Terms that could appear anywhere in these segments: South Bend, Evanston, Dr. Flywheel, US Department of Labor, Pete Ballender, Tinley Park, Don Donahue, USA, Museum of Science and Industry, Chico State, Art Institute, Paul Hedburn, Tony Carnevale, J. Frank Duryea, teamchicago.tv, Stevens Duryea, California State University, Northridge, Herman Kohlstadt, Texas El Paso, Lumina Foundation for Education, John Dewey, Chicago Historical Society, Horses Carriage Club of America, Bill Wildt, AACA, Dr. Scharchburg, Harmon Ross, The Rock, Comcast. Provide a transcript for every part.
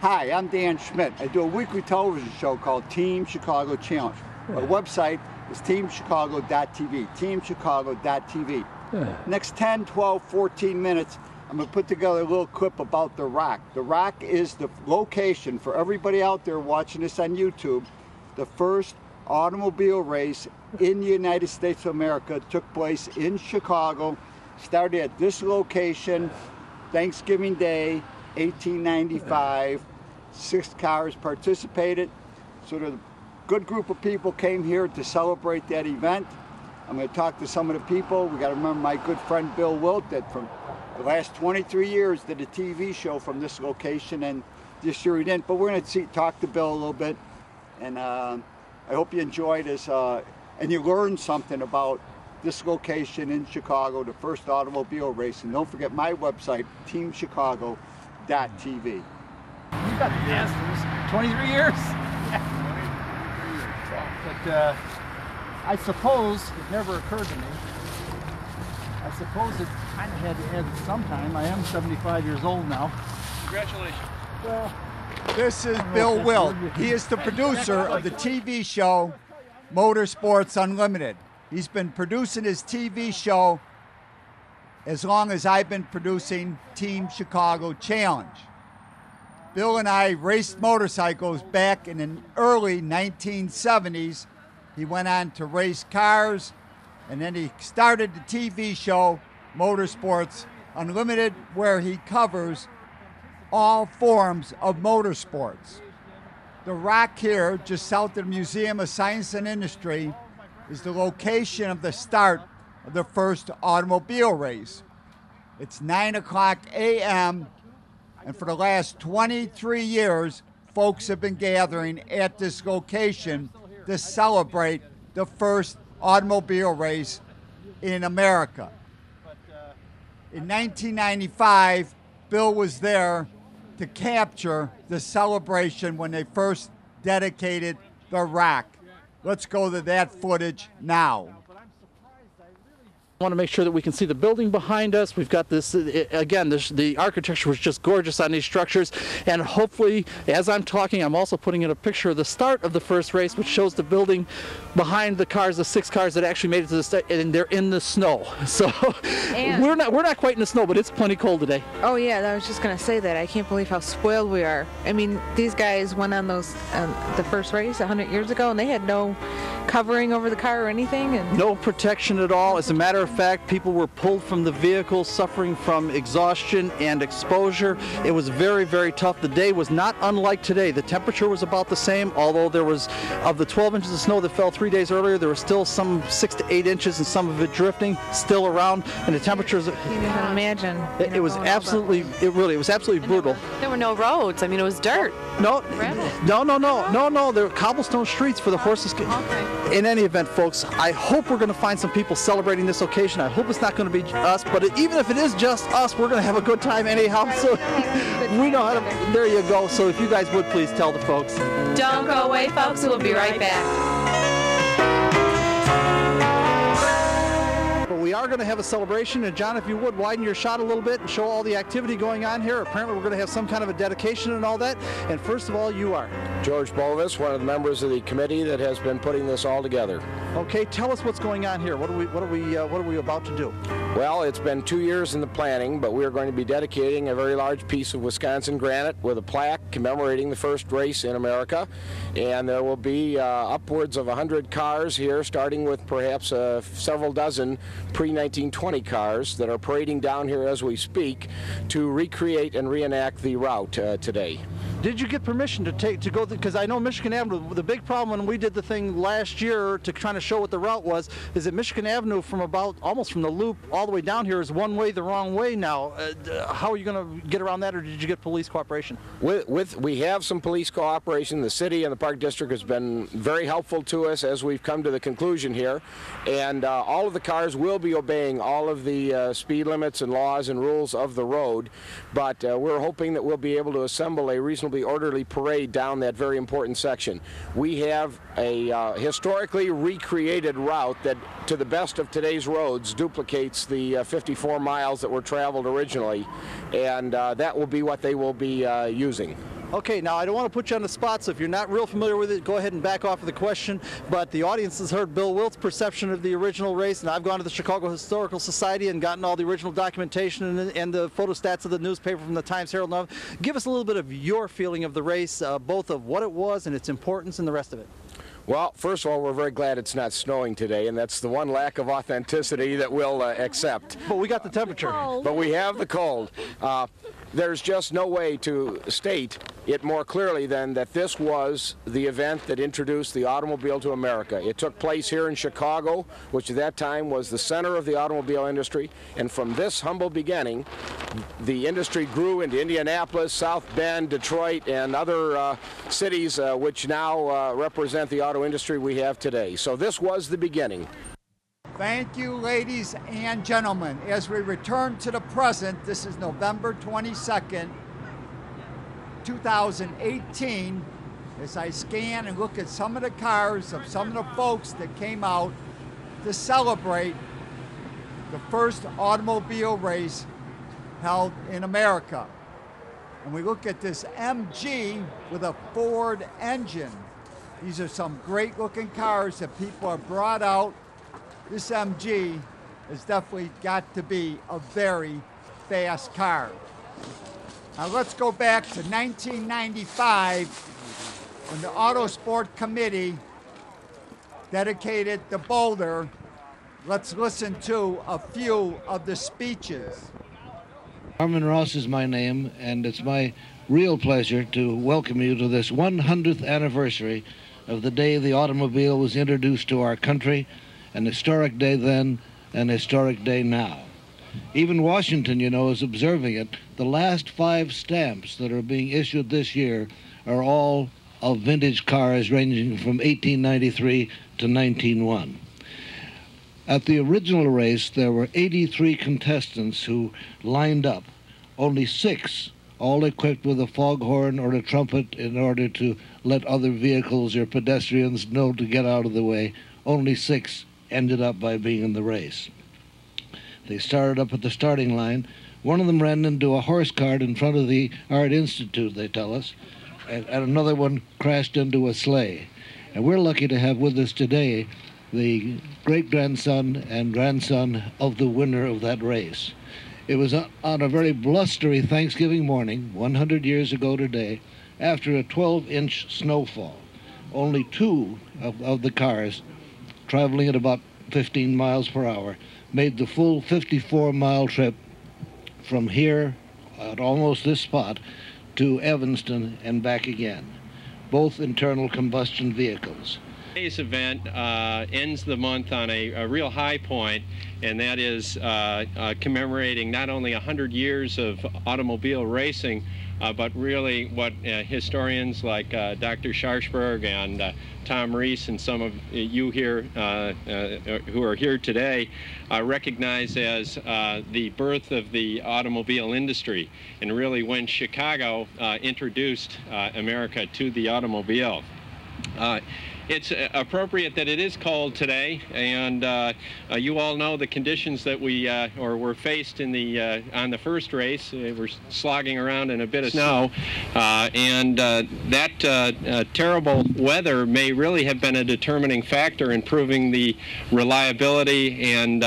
Hi, I'm Dan Schmitt. I do a weekly television show called Team Chicago Challenge. My website is teamchicago.tv, teamchicago.tv. Next 10, 12, 14 minutes, I'm going to put together a little clip about The Rock. The Rock is the location for everybody out there watching this on YouTube. The first automobile race in the United States of America took place in Chicago, started at this location, Thanksgiving Day, 1895, 6 cars participated. So the good group of people came here to celebrate that event. I'm going to talk to some of the people. We got to remember my good friend Bill Wildt, that from the last 23 years did a TV show from this location, and this year he didn't. But we're going to talk to Bill a little bit, and I hope you enjoy this and you learn something about this location in Chicago, the first automobile race. And don't forget my website, teamchicago.tv. You've got masters. 23 years? Yeah. 23 years. But I suppose it never occurred to me. I suppose it kind of had to end sometime. I am 75 years old now. Congratulations. Well, this is Bill Wildt. He is the producer of the TV show Motorsports Unlimited. He's been producing his TV show as long as I've been producing Team Chicago Challenge. Bill and I raced motorcycles back in the early 1970s. He went on to race cars, and then he started the TV show Motorsports Unlimited, where he covers all forms of motorsports. The Rock here, just south of the Museum of Science and Industry, is the location of the start of the first automobile race. It's 9:00 a.m., and for the last 23 years, folks have been gathering at this location to celebrate the first automobile race in America. In 1995, Bill was there to capture the celebration when they first dedicated The Rock. Let's go to that footage now. I want to make sure that we can see the building behind us. We've got this, again, the architecture was just gorgeous on these structures. And hopefully, as I'm talking, I'm also putting in a picture of the start of the first race, which shows the building behind the cars, the 6 cars that actually made it to the start, and they're in the snow. So we're not quite in the snow, but it's plenty cold today. Oh yeah, I was just gonna say that. I can't believe how spoiled we are. I mean, these guys went on those the first race 100 years ago, and they had no covering over the car or anything, and no protection at all. As a matter of fact, people were pulled from the vehicle, suffering from exhaustion and exposure. It was very, very tough. The day was not unlike today. The temperature was about the same, although there was, of the 12 inches of snow that fell 3 days earlier, there was still some 6 to 8 inches, and some of it drifting still around. And the temperatures, you can imagine. It was absolutely, it was absolutely brutal. There were no roads. I mean, it was dirt. No, no. There were cobblestone streets for the horses. Okay. In any event, folks, I hope we're going to find some people celebrating this occasion. I hope it's not going to be us, but even if it is just us, we're going to have a good time anyhow. So we know how to. There you go. So if you guys would please tell the folks. Don't go away, folks. We'll be right back. But we are going to have a celebration. And John, if you would widen your shot a little bit and show all the activity going on here. Apparently, we're going to have some kind of a dedication and all that. And first of all, you are George Bovis, one of the members of the committee that has been putting this all together. Okay, tell us what's going on here. What are we about to do? Well, it's been 2 years in the planning, but we're going to be dedicating a very large piece of Wisconsin granite with a plaque commemorating the first race in America. And there will be upwards of 100 cars here, starting with perhaps several dozen pre-1920 cars that are parading down here as we speak to recreate and reenact the route today. Did you get permission to go? Because I know Michigan Avenue, the big problem when we did the thing last year to try to show what the route was, is that Michigan Avenue from about almost from the loop all the way down here is one way the wrong way now. How are you going to get around that, or did you get police cooperation? We have some police cooperation. The city and the park district has been very helpful to us as we've come to the conclusion here, and all of the cars will be obeying all of the speed limits and laws and rules of the road, but we're hoping that we'll be able to assemble a reasonable orderly parade down that very important section. We have a historically recreated route that, to the best of today's roads, duplicates the 54 miles that were traveled originally, and that will be what they will be using. Okay, now I don't want to put you on the spot, so if you're not real familiar with it, go ahead and back off of the question. But the audience has heard Bill Wildt's perception of the original race, and I've gone to the Chicago Historical Society and gotten all the original documentation and the photostats of the newspaper from the Times-Herald. Now, give us a little bit of your feeling of the race, both of what it was and its importance and the rest of it. Well, first of all, we're very glad it's not snowing today, and that's the one lack of authenticity that we'll accept. But we got the temperature. But we have the cold. There's just no way to state it more clearly than that this was the event that introduced the automobile to America. It took place here in Chicago, which at that time was the center of the automobile industry, and from this humble beginning, the industry grew into Indianapolis, South Bend, Detroit, and other cities which now represent the auto industry we have today. So this was the beginning. Thank you, ladies and gentlemen. As we return to the present, this is November 22nd, 2018. As I scan and look at some of the cars of some of the folks that came out to celebrate the first automobile race held in America. And we look at this MG with a Ford engine. These are some great looking cars that people have brought out. This MG has definitely got to be a very fast car. Now let's go back to 1995 when the Autosport Committee dedicated to Boulder. Let's listen to a few of the speeches. Harmon Ross is my name, and it's my real pleasure to welcome you to this 100th anniversary of the day the automobile was introduced to our country. An historic day then, an historic day now. Even Washington, you know, is observing it. The last 5 stamps that are being issued this year are all of vintage cars ranging from 1893 to 1901. At the original race, there were 83 contestants who lined up, only 6, all equipped with a foghorn or a trumpet in order to let other vehicles or pedestrians know to get out of the way. Only 6 ended up by being in the race. They started up at the starting line. One of them ran into a horse cart in front of the Art Institute, they tell us, and another one crashed into a sleigh. And we're lucky to have with us today the great-grandson and grandson of the winner of that race. It was on a very blustery Thanksgiving morning, 100 years ago today, after a 12-inch snowfall. Only 2 of the cars, traveling at about 15 miles per hour, made the full 54-mile trip from here, at almost this spot, to Evanston and back again, both internal combustion vehicles. Today's event ends the month on a real high point, and that is commemorating not only 100 years of automobile racing, but really what historians like Dr. Scharchburg and Tom Reese and some of you here who are here today recognize as the birth of the automobile industry, and really when Chicago introduced America to the automobile. It's appropriate that it is cold today, and you all know the conditions that we were faced in the on the first race. We're slogging around in a bit of snow, and that terrible weather may really have been a determining factor in proving the reliability and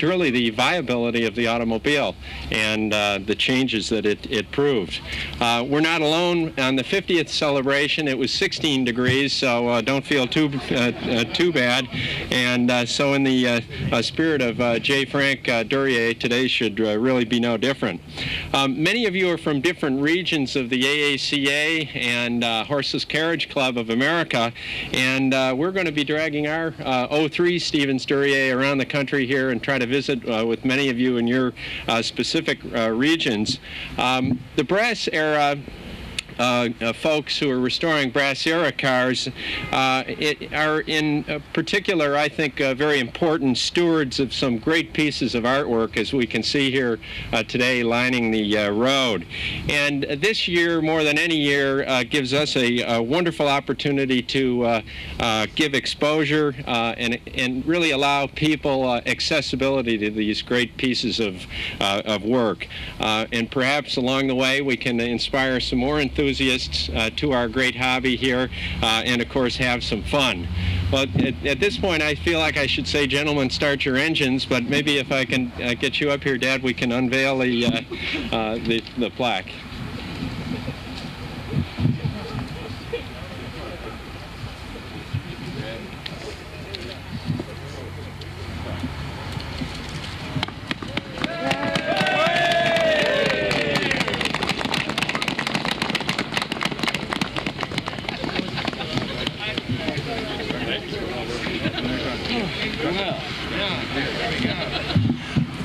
really the viability of the automobile and the changes that it proved. We're not alone. On the 50th celebration, it was 16 degrees, so don't feel too bad, and so in the spirit of J. Frank Duryea, today should really be no different. Many of you are from different regions of the AACA and Horses Carriage Club of America, and we're going to be dragging our 03 Stevens Duryea around the country here and try to visit with many of you in your specific regions. The brass era folks who are restoring brass era cars are in particular, I think, very important stewards of some great pieces of artwork, as we can see here today lining the road. And this year, more than any year, gives us a wonderful opportunity to give exposure and really allow people accessibility to these great pieces of work. And perhaps along the way, we can inspire some more enthusiasm enthusiasts to our great hobby here and, of course, have some fun. Well, at this point, I feel like I should say, gentlemen, start your engines, but maybe if I can get you up here, Dad, we can unveil the plaque.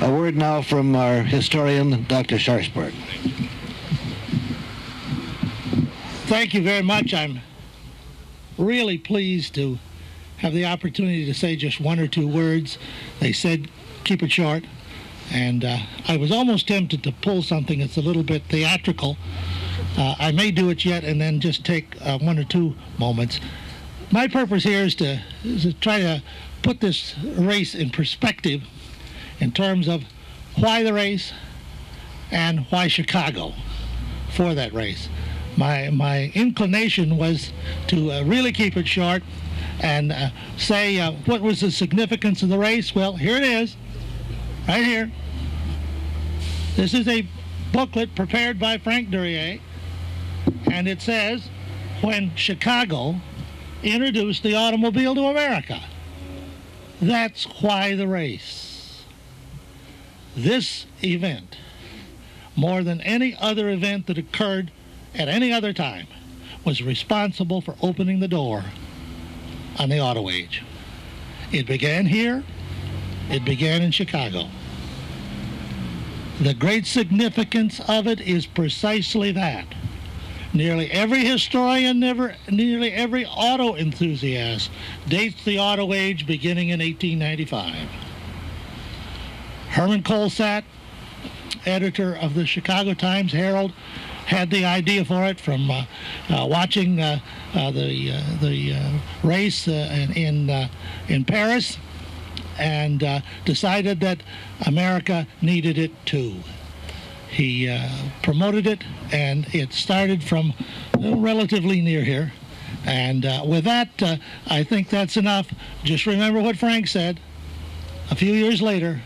A word now from our historian, Dr. Scharchburg. Thank you very much. I'm really pleased to have the opportunity to say just one or two words. They said, keep it short. And I was almost tempted to pull something that's a little bit theatrical. I may do it yet and then just take one or two moments. My purpose here is to try to put this race in perspective in terms of why the race and why Chicago for that race. My inclination was to really keep it short and say what was the significance of the race. Well, here it is, right here. This is a booklet prepared by Frank Duryea, and it says, when Chicago introduced the automobile to America, that's why the race. This event, more than any other event that occurred at any other time, was responsible for opening the door on the auto age. It began here. It began in Chicago. The great significance of it is precisely that. Nearly every historian, nearly every auto enthusiast dates the auto age beginning in 1895. Herman Kohlstadt, editor of the Chicago Times-Herald, had the idea for it from watching the race in Paris, and decided that America needed it too. He promoted it, and it started from relatively near here. And with that, I think that's enough. Just remember what Frank said a few years later.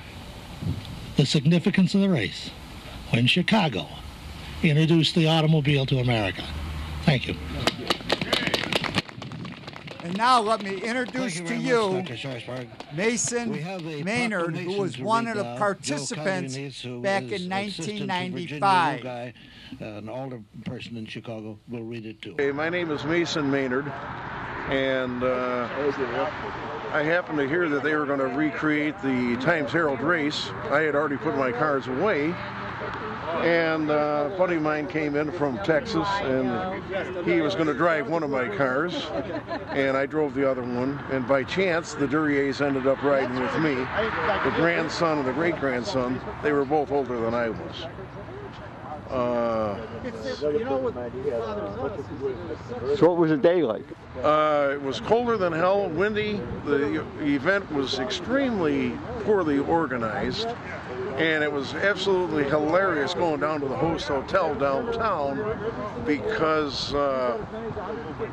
The significance of the race when Chicago introduced the automobile to America. Thank you. And now let me introduce to you Mason Maynard, who was one of the participants back in 1995. An older person in Chicago will read it too. Hey, my name is Mason Maynard, and I happened to hear that they were going to recreate the Times-Herald race. I had already put my cars away, and a buddy of mine came in from Texas, and he was going to drive one of my cars, and I drove the other one, and by chance the Duryeas ended up riding with me, the grandson and the great-grandson. They were both older than I was. So what was the day like? It was colder than hell, windy. The event was extremely poorly organized, and it was absolutely hilarious going down to the host hotel downtown, because the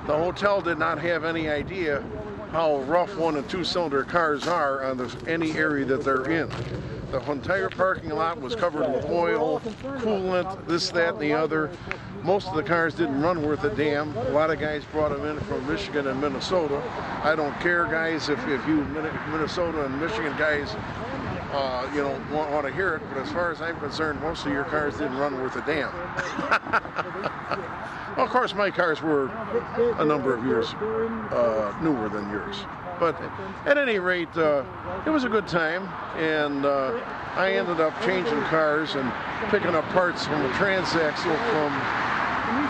hotel did not have any idea how rough 1- and 2-cylinder cars are on any area that they're in. The entire parking lot was covered with oil, coolant, this, that, and the other. Most of the cars didn't run worth a damn. A lot of guys brought them in from Michigan and Minnesota. I don't care, guys, if you Minnesota and Michigan guys you know, want to hear it, but as far as I'm concerned, most of your cars didn't run worth a damn. Well, of course, my cars were a number of years newer than yours. But at any rate, it was a good time, and I ended up changing cars and picking up parts from a transaxle from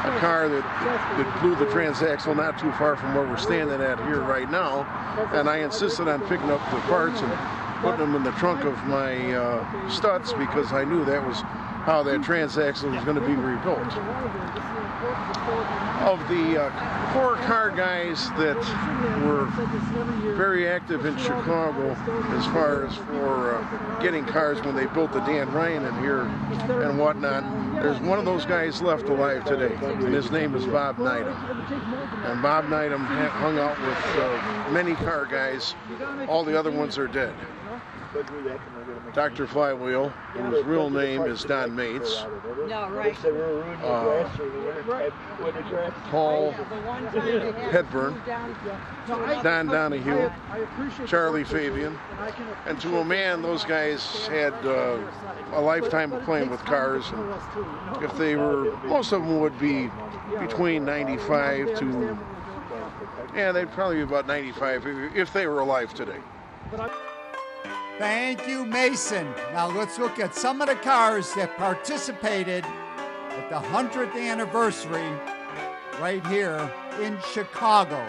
a car that blew the transaxle not too far from where we're standing at here right now, and I insisted on picking up the parts and putting them in the trunk of my Stutz, because I knew that was how that transaction was going to be rebuilt. Of the four car guys that were very active in Chicago as far as for getting cars when they built the Dan Ryan in here and whatnot, there's one of those guys left alive today, and his name is Bob Knightum. And Bob Knightum hung out with many car guys. All the other ones are dead. Dr. Flywheel, whose real name is Don Mates. Paul Hedburn, Don Donahue, Charlie Fabian, and to a man, those guys had a lifetime of playing with cars. And if they were, most of them would be between 95 to, yeah, they'd probably be about 95 if they were alive today. Thank you, Mason. Now let's look at some of the cars that participated at the 100th anniversary right here in Chicago.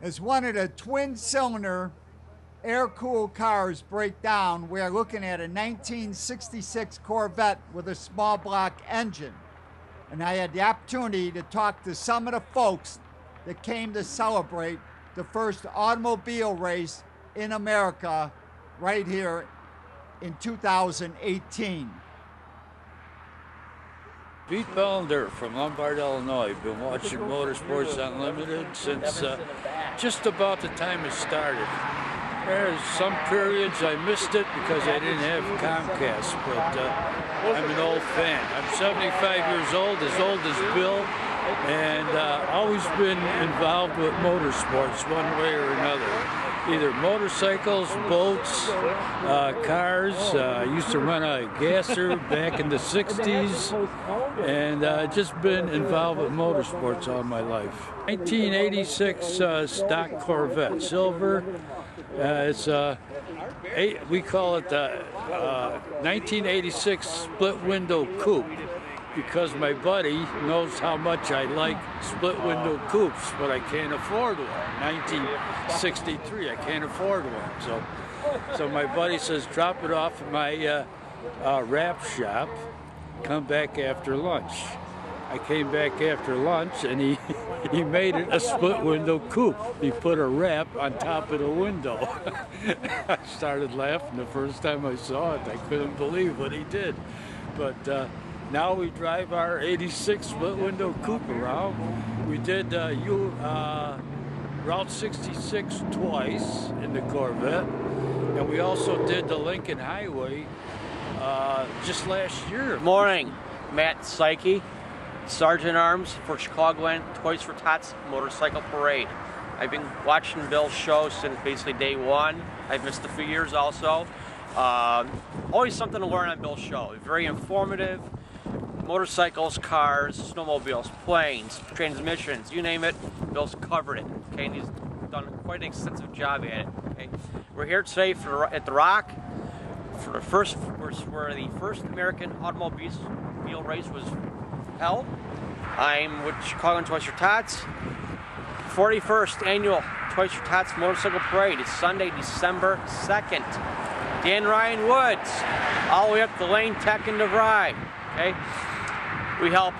As one of the twin-cylinder air-cooled cars break down, we are looking at a 1966 Corvette with a small block engine. And I had the opportunity to talk to some of the folks that came to celebrate the first automobile race in America right here in 2018. Pete Ballender from Lombard, Illinois. Been watching Motorsports Unlimited since just about the time it started. There's some periods I missed it because I didn't have Comcast, but I'm an old fan. I'm 75 years old as Bill, and always been involved with motorsports one way or another. Either motorcycles, boats, cars. I used to run a gasser back in the 60s, and just been involved with motorsports all my life. 1986 stock Corvette, silver. It's we call it the 1986 split window coupe, because my buddy knows how much I like split window coupes, but I can't afford one. 1963, I can't afford one. So my buddy says, drop it off at my wrap shop, come back after lunch. I came back after lunch, and he made it a split window coupe. He put a wrap on top of the window. I started laughing the first time I saw it. I couldn't believe what he did. But now we drive our '86 split window coupe around. We did Route 66 twice in the Corvette, and we also did the Lincoln Highway just last year. Good morning, Matt Psyche, Sergeant Arms for Chicagoland Toys for Tots Motorcycle Parade. I've been watching Bill's show since basically day one. I've missed a few years also. Always something to learn on Bill's show. Very informative. Motorcycles, cars, snowmobiles, planes, transmissions, you name it, Bill's covered it. Okay, and he's done quite an extensive job at it. Okay, we're here today at The Rock for the first, where the first American automobile race was held. I'm with Chicago and Toys for Tots. 41st annual Toys for Tots Motorcycle Parade. It's Sunday, December 2nd. Dan Ryan Woods, all the way up the lane, Tech and DeVry. Okay, we help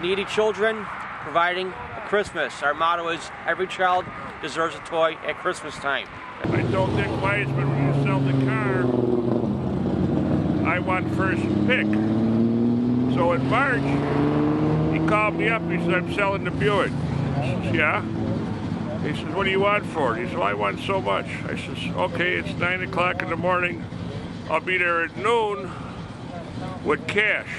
needy children, providing a Christmas. Our motto is every child deserves a toy at Christmas time. I told Dick Weisman when you sell the car, I want first pick. So in March, he called me up. He said, I'm selling the Buick. I says, yeah. He says, what do you want for it? He said, well, I want so much. I says, okay, it's 9 o'clock in the morning. I'll be there at noon with cash.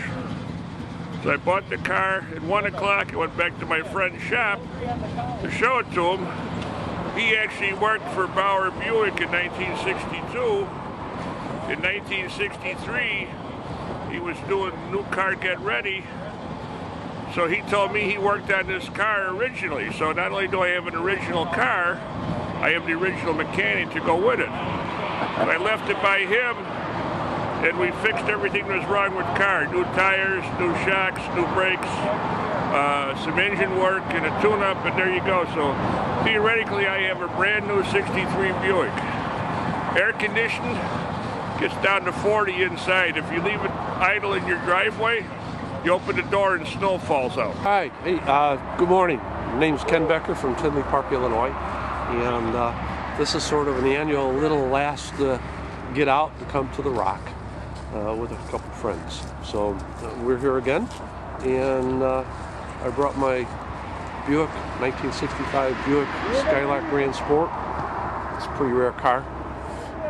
So I bought the car at 1 o'clock. I went back to my friend's shop to show it to him. He actually worked for Bauer Buick in 1962. In 1963, he was doing new car get ready. So he told me he worked on this car originally. So not only do I have an original car, I have the original mechanic to go with it. And I left it by him, and we fixed everything that was wrong with the car. New tires, new shocks, new brakes, some engine work, and a tune-up, and there you go. So theoretically, I have a brand new 63 Buick. Air-conditioned, gets down to 40 inside. If you leave it idle in your driveway, you open the door and snow falls out. Hi, hey, good morning. My name's Ken Becker from Tinley Park, Illinois. And this is sort of an annual little last get out to come to The Rock. With a couple friends. So we're here again, and I brought my Buick, 1965 Buick Skylark Grand Sport. It's a pretty rare car.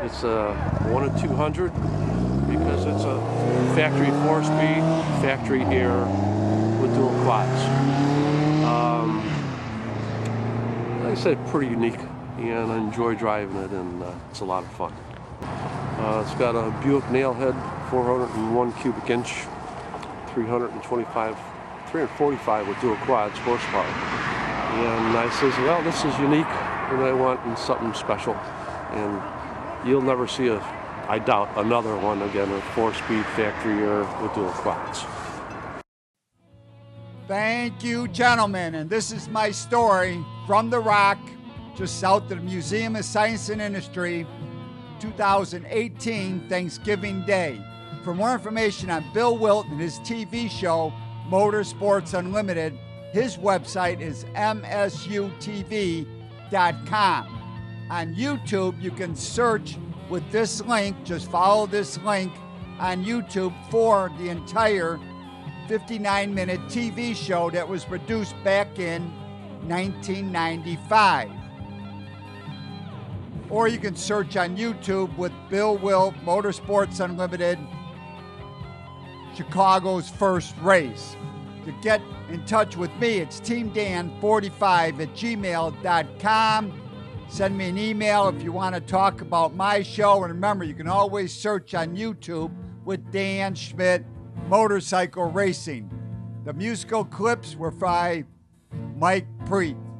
It's a 1 in 200 because it's a factory 4-speed, factory air with dual quads. Like I said, pretty unique, and I enjoy driving it, and it's a lot of fun. It's got a Buick nailhead, 401 cubic inch, 345 with dual quads horsepower. And I says, well, this is unique, and I want something special. And you'll never see a, I doubt, another one again, a 4-speed factory air with dual quads. Thank you, gentlemen. And this is my story from The Rock, just south of the Museum of Science and Industry, 2018 Thanksgiving Day. For more information on Bill Wildt and his TV show, Motorsports Unlimited, his website is msutv.com. On YouTube, you can search with this link, just follow this link on YouTube for the entire 59-minute TV show that was produced back in 1995. Or you can search on YouTube with Bill Wildt, Motorsports Unlimited, Chicago's first race. To get in touch with me, it's teamdan45@gmail.com. Send me an email if you want to talk about my show. And remember, you can always search on YouTube with Dan Schmitt, Motorcycle Racing. The musical clips were by Mike Preet.